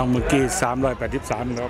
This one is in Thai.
บางเมื่อกี้383ครับ